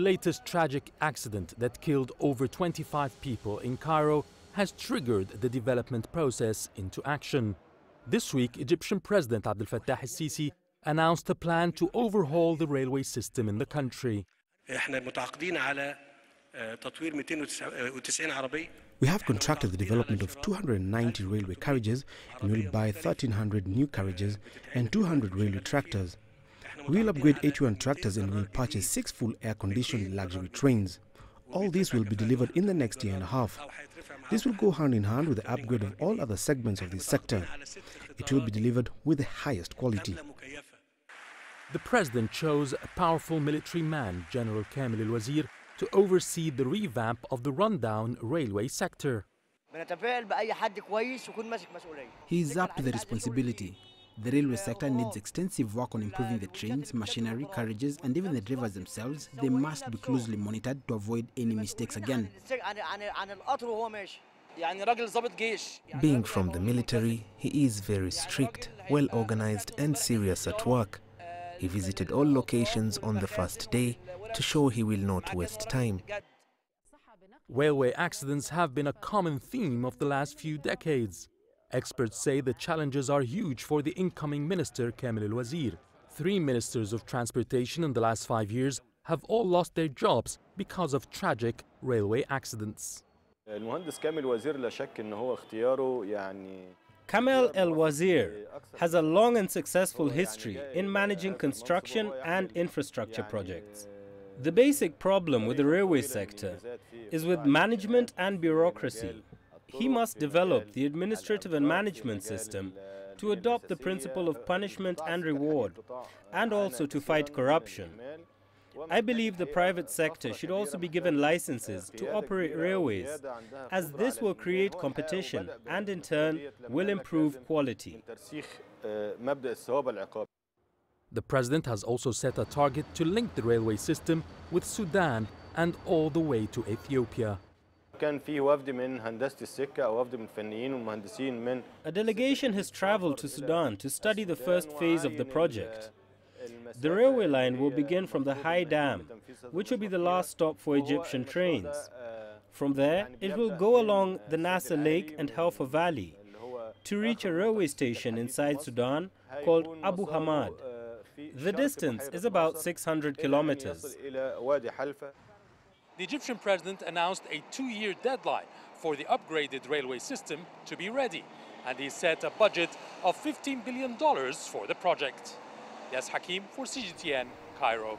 The latest tragic accident that killed over 25 people in Cairo has triggered the development process into action. This week, Egyptian President Abdel Fattah el-Sisi announced a plan to overhaul the railway system in the country. We have contracted the development of 290 railway carriages and will buy 1,300 new carriages and 200 railway tractors. We will upgrade 81 tractors and will purchase 6 full air-conditioned luxury trains. All this will be delivered in the next year and a half. This will go hand in hand with the upgrade of all other segments of this sector. It will be delivered with the highest quality. The president chose a powerful military man, General Kamel el-Wazir, to oversee the revamp of the rundown railway sector. He is up to the responsibility. The railway sector needs extensive work on improving the trains, machinery, carriages, and even the drivers themselves. They must be closely monitored to avoid any mistakes again. Being from the military, he is very strict, well organized, and serious at work. He visited all locations on the first day to show he will not waste time. Railway accidents have been a common theme of the last few decades. Experts say the challenges are huge for the incoming minister, Kamel el-Wazir. 3 ministers of transportation in the last 5 years have all lost their jobs because of tragic railway accidents. Kamel el-Wazir has a long and successful history in managing construction and infrastructure projects. The basic problem with the railway sector is with management and bureaucracy. He must develop the administrative and management system to adopt the principle of punishment and reward, and also to fight corruption. I believe the private sector should also be given licenses to operate railways, as this will create competition and in turn will improve quality. The president has also set a target to link the railway system with Sudan and all the way to Ethiopia. A delegation has traveled to Sudan to study the first phase of the project. The railway line will begin from the High Dam, which will be the last stop for Egyptian trains. From there, it will go along the Nasser Lake and Halfa Valley to reach a railway station inside Sudan called Abu Hamad. The distance is about 600 kilometers. The Egyptian president announced a 2-year deadline for the upgraded railway system to be ready, and he set a budget of $15 billion for the project. Yasser Hakim for CGTN, Cairo.